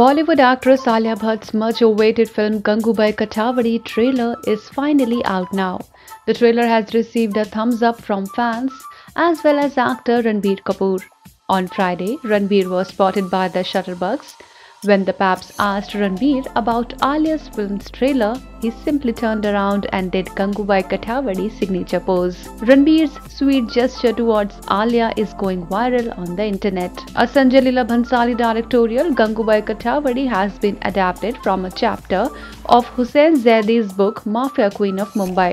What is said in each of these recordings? Bollywood actress Alia Bhatt's much-awaited film Gangubai Kathiawadi trailer is finally out now. The trailer has received a thumbs up from fans as well as actor Ranbir Kapoor. On Friday, Ranbir was spotted by the shutterbugs. When the paps asked Ranbir about Alia's film's trailer, he simply turned around and did Gangubai Kathiawadi's signature pose. Ranbir's sweet gesture towards Alia is going viral on the internet. A Sanjay Leela Bhansali directorial, Gangubai Kathiawadi has been adapted from a chapter of Hussain Zaidi's book Mafia Queen of Mumbai.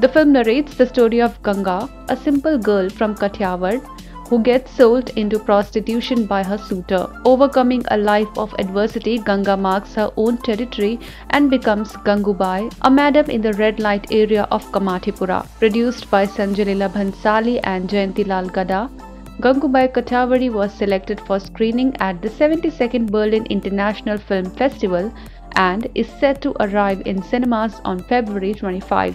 The film narrates the story of Ganga, a simple girl from Kathiawar, who gets sold into prostitution by her suitor. Overcoming a life of adversity, Ganga marks her own territory and becomes Gangubai, a madam in the red light area of Kamathipura. Produced by Sanjay Leela Bhansali and Jayantilal Gada, Gangubai Kathiawadi was selected for screening at the 72nd Berlin International Film Festival and is set to arrive in cinemas on February 25.